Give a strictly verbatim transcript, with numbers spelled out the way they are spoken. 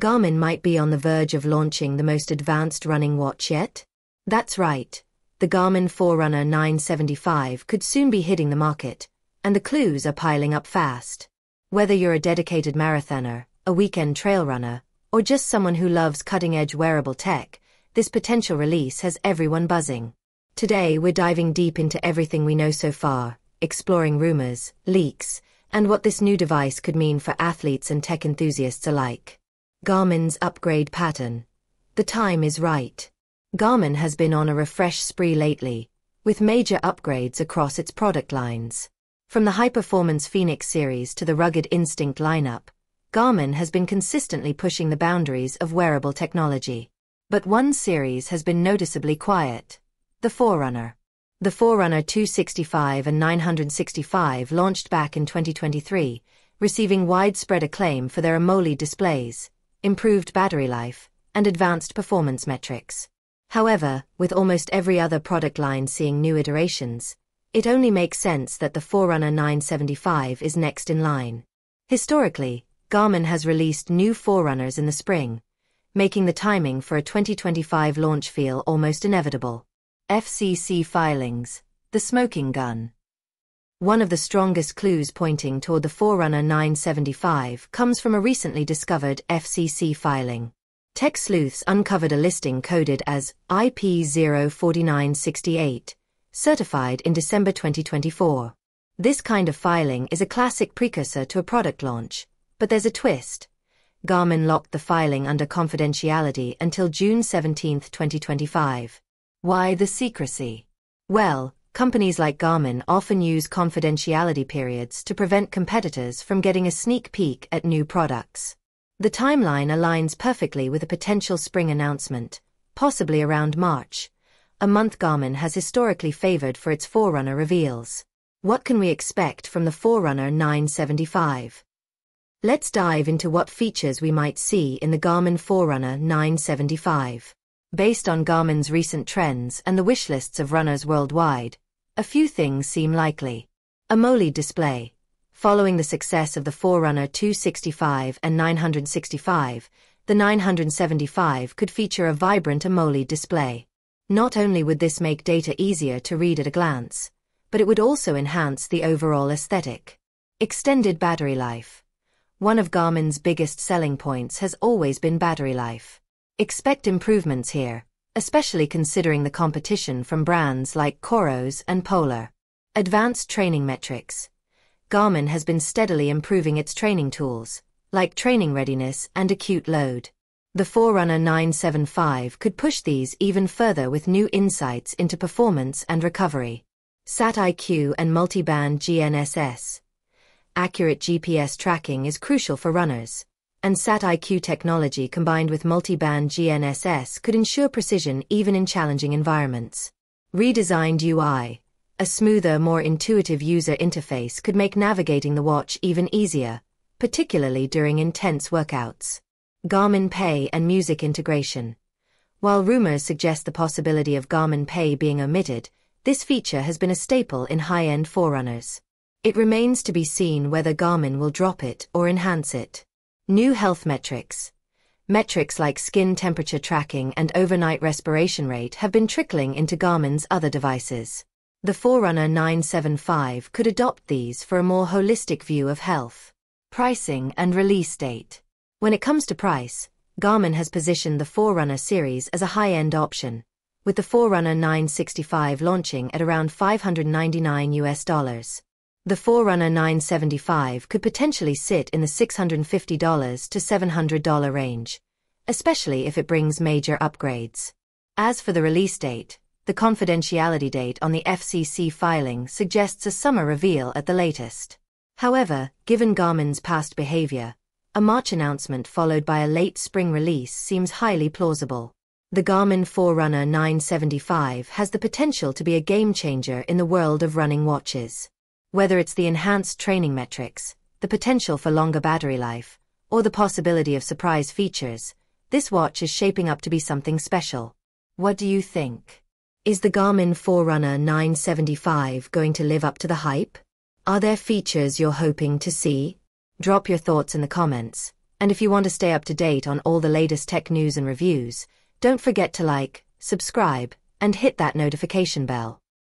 Garmin might be on the verge of launching the most advanced running watch yet. That's right, the Garmin Forerunner nine seventy-five could soon be hitting the market, and the clues are piling up fast. Whether you're a dedicated marathoner, a weekend trail runner, or just someone who loves cutting-edge wearable tech, this potential release has everyone buzzing. Today we're diving deep into everything we know so far, exploring rumors, leaks, and what this new device could mean for athletes and tech enthusiasts alike. Garmin's upgrade pattern. The time is right. Garmin has been on a refresh spree lately, with major upgrades across its product lines. From the high-performance Fenix series to the rugged Instinct lineup, Garmin has been consistently pushing the boundaries of wearable technology. But one series has been noticeably quiet: the Forerunner. The Forerunner two sixty-five and nine sixty-five launched back in twenty twenty-three, receiving widespread acclaim for their AMOLED displays, improved battery life, and advanced performance metrics. However, with almost every other product line seeing new iterations, it only makes sense that the Forerunner nine seventy-five is next in line. Historically, Garmin has released new Forerunners in the spring, making the timing for a twenty twenty-five launch feel almost inevitable. F C C filings, the smoking gun. One of the strongest clues pointing toward the Forerunner nine seventy-five comes from a recently discovered F C C filing. Tech sleuths uncovered a listing coded as I P zero four nine six eight, certified in December twenty twenty-four. This kind of filing is a classic precursor to a product launch, but there's a twist. Garmin locked the filing under confidentiality until June seventeenth twenty twenty-five. Why the secrecy? Well, companies like Garmin often use confidentiality periods to prevent competitors from getting a sneak peek at new products. The timeline aligns perfectly with a potential spring announcement, possibly around March, a month Garmin has historically favored for its Forerunner reveals. What can we expect from the Forerunner nine seventy-five? Let's dive into what features we might see in the Garmin Forerunner nine seventy-five. Based on Garmin's recent trends and the wishlists of runners worldwide, a few things seem likely. AMOLED display. Following the success of the Forerunner two sixty-five and nine sixty-five, the nine seventy-five could feature a vibrant AMOLED display. Not only would this make data easier to read at a glance, but it would also enhance the overall aesthetic. Extended battery life. One of Garmin's biggest selling points has always been battery life. Expect improvements here, especially considering the competition from brands like Coros and Polar. Advanced training metrics. Garmin has been steadily improving its training tools, like training readiness and acute load. The Forerunner nine seventy-five could push these even further with new insights into performance and recovery. SatIQ and multiband G N S S. Accurate G P S tracking is crucial for runners, and SatIQ technology combined with multiband G N S S could ensure precision even in challenging environments. Redesigned U I. A smoother, more intuitive user interface could make navigating the watch even easier, particularly during intense workouts. Garmin Pay and music integration. While rumors suggest the possibility of Garmin Pay being omitted, this feature has been a staple in high-end Forerunners. It remains to be seen whether Garmin will drop it or enhance it. New health metrics. Metrics like skin temperature tracking and overnight respiration rate have been trickling into Garmin's other devices. The Forerunner nine seventy-five could adopt these for a more holistic view of health. Pricing and release date. When it comes to price, Garmin has positioned the Forerunner series as a high-end option, with the Forerunner nine sixty-five launching at around five hundred ninety-nine US dollars. The Forerunner nine seventy-five could potentially sit in the six hundred fifty to seven hundred dollars range, especially if it brings major upgrades. As for the release date, the confidentiality date on the F C C filing suggests a summer reveal at the latest. However, given Garmin's past behavior, a March announcement followed by a late spring release seems highly plausible. The Garmin Forerunner nine seventy-five has the potential to be a game-changer in the world of running watches. Whether it's the enhanced training metrics, the potential for longer battery life, or the possibility of surprise features, this watch is shaping up to be something special. What do you think? Is the Garmin Forerunner nine seventy-five going to live up to the hype? Are there features you're hoping to see? Drop your thoughts in the comments, And if you want to stay up to date on all the latest tech news and reviews, don't forget to like, subscribe, and hit that notification bell.